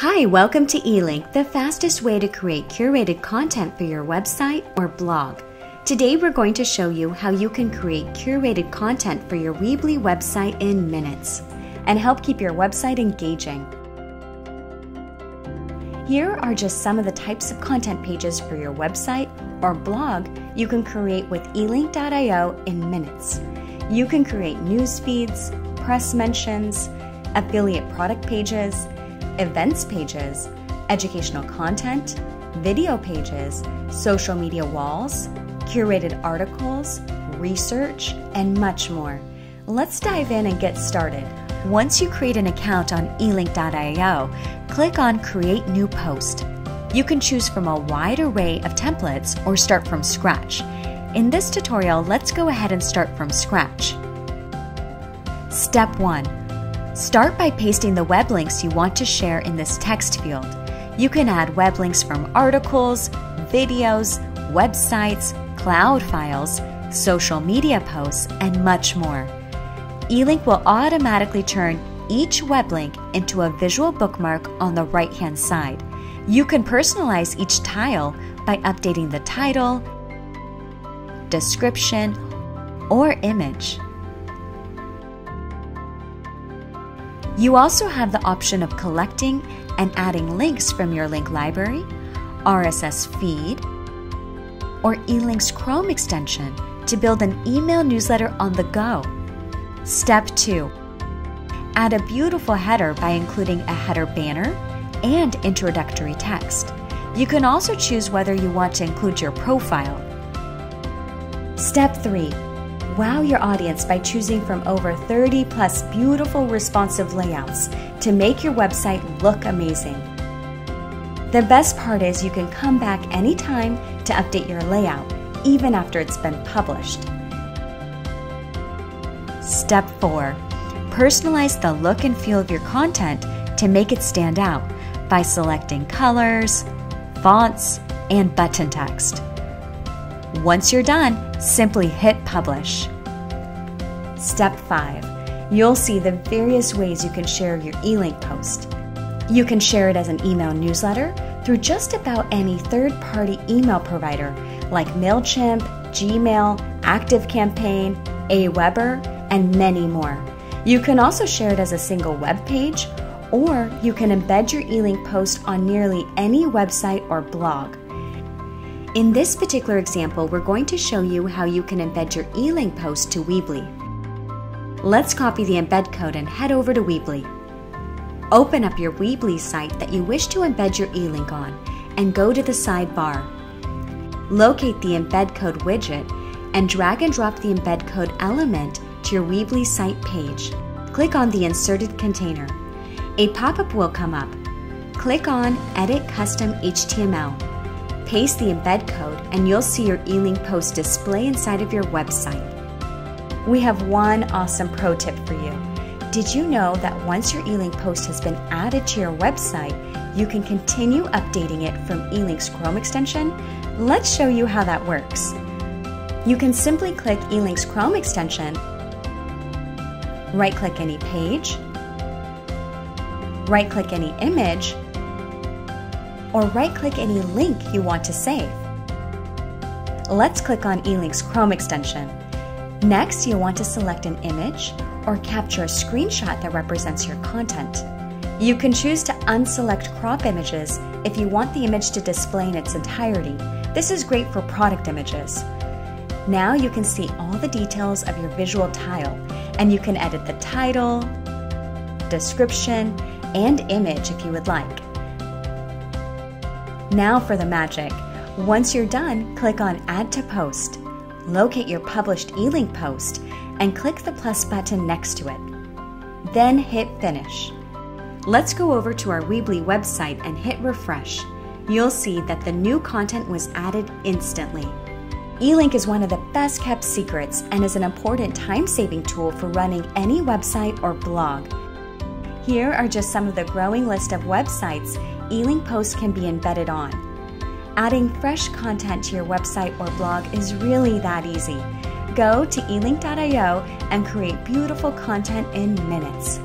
Hi, welcome to eLink, the fastest way to create curated content for your website or blog. Today we're going to show you how you can create curated content for your Weebly website in minutes and help keep your website engaging. Here are just some of the types of content pages for your website or blog you can create with elink.io in minutes. You can create news feeds, press mentions, affiliate product pages, events pages, educational content, video pages, social media walls, curated articles, research, and much more. Let's dive in and get started. Once you create an account on elink.io, click on Create New Post. You can choose from a wide array of templates or start from scratch. In this tutorial, let's go ahead and start from scratch. Step 1. Start by pasting the web links you want to share in this text field. You can add web links from articles, videos, websites, cloud files, social media posts, and much more. eLink will automatically turn each web link into a visual bookmark on the right-hand side. You can personalize each tile by updating the title, description, or image. You also have the option of collecting and adding links from your link library, RSS feed, or eLink's Chrome extension to build an email newsletter on the go. Step 2. Add a beautiful header by including a header banner and introductory text. You can also choose whether you want to include your profile. Step 3. Wow your audience by choosing from over 30 plus beautiful responsive layouts to make your website look amazing. The best part is you can come back anytime to update your layout, even after it's been published. Step 4. Personalize the look and feel of your content to make it stand out by selecting colors, fonts, and button text. Once you're done, simply hit publish. Step 5. You'll see the various ways you can share your eLink post. You can share it as an email newsletter through just about any third-party email provider like MailChimp, Gmail, ActiveCampaign, AWeber, and many more. You can also share it as a single web page, or you can embed your eLink post on nearly any website or blog. In this particular example, we're going to show you how you can embed your eLink post to Weebly. Let's copy the embed code and head over to Weebly. Open up your Weebly site that you wish to embed your eLink on and go to the sidebar. Locate the embed code widget and drag and drop the embed code element to your Weebly site page. Click on the inserted container. A pop-up will come up. Click on Edit Custom HTML. Paste the embed code and you'll see your eLink post display inside of your website. We have one awesome pro tip for you. Did you know that once your eLink post has been added to your website, you can continue updating it from eLink's Chrome extension? Let's show you how that works. You can simply click eLink's Chrome extension, right-click any page, right-click any image, or right-click any link you want to save. Let's click on eLink's Chrome extension. Next, you'll want to select an image or capture a screenshot that represents your content. You can choose to unselect crop images if you want the image to display in its entirety. This is great for product images. Now you can see all the details of your visual tile, and you can edit the title, description, and image if you would like. Now for the magic. Once you're done, click on Add to Post. Locate your published eLink post and click the plus button next to it. Then hit Finish. Let's go over to our Weebly website and hit Refresh. You'll see that the new content was added instantly. eLink is one of the best kept secrets and is an important time-saving tool for running any website or blog. Here are just some of the growing list of websites eLink posts can be embedded on. Adding fresh content to your website or blog is really that easy. Go to elink.io and create beautiful content in minutes.